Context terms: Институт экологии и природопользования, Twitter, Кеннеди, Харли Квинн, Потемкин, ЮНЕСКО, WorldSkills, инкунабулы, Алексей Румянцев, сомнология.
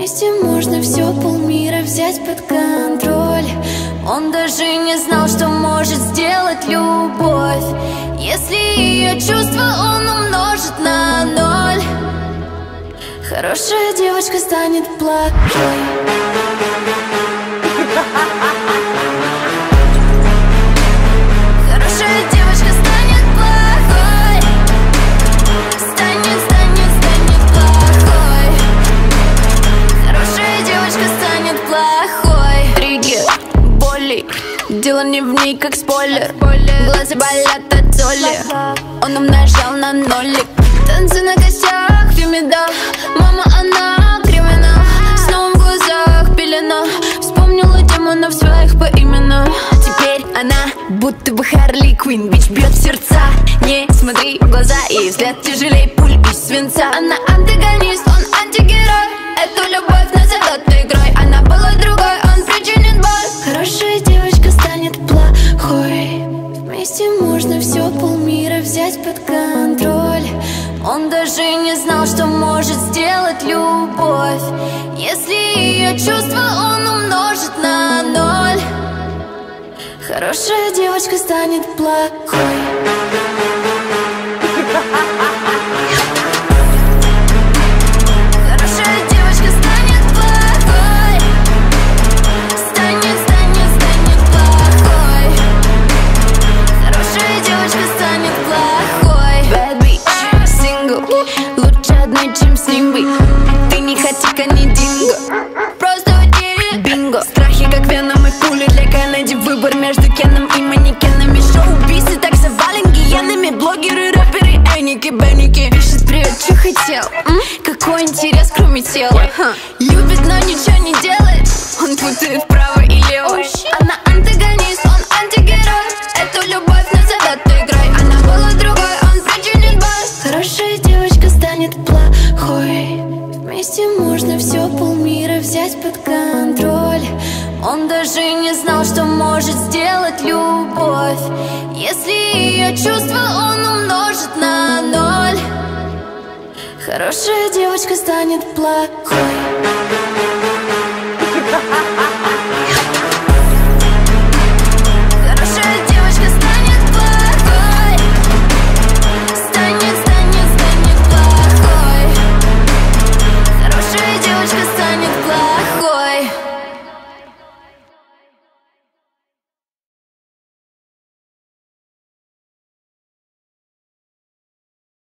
Вместе можно все полмира взять под контроль. Он даже не знал, что может сделать любовь. Если ее чувства он умножит на ноль, хорошая девочка станет плохой. Хорошая девочка станет плохой. Станет плохой. Хорошая девочка станет плохой. Триггер, боли, дело не в ней, как спойлер. Глаза болят от соли, он умножал на нолик. Танцы на костях, фемида, мама, она криминал. Снова в глазах пелена, вспомнила демонов своих по именам. Теперь она будто бы Харли Квинн, бич бьет в сердца. Не смотри в глаза, ей взгляд тяжелей пуль и свинца. Она антагонист, он антигерой, эту любовь назад этой игрой. Она была другой, он причинит боль. Хорошая девочка станет плохой. Вместе можно все полмира взять под контроль. Он даже не знал, что может сделать любовь. Если ее чувства он умножит на ноль, хорошая девочка станет плохой. Хорошая девочка станет плохой. Станет плохой. Хорошая девочка станет плохой. Bad bitch, single, лучше одной, чем с ним быть. Ты не хатика, не динго, просто утери бинго. Страхи, как веном и пули для Кеннеди. Выбор между Кеном и манекенами. Шоу-убийцы так завален гиенами. Блогеры, рэперы, эники, беники. Пишет привет, что хотел? Какой интерес, кроме тела? Любит, но ничего не делает. Он путает вправо и лево. Она антагонист, он антигерой. Эту любовь назовет игрой. Она была другой, он причинит боль. Хорошая девочка станет плохой. Вместе можно все полмира взять под контроль. Он даже не знал, что может сделать любовь. Если ее чувства он умножит на ноль, хорошая девочка станет плохой.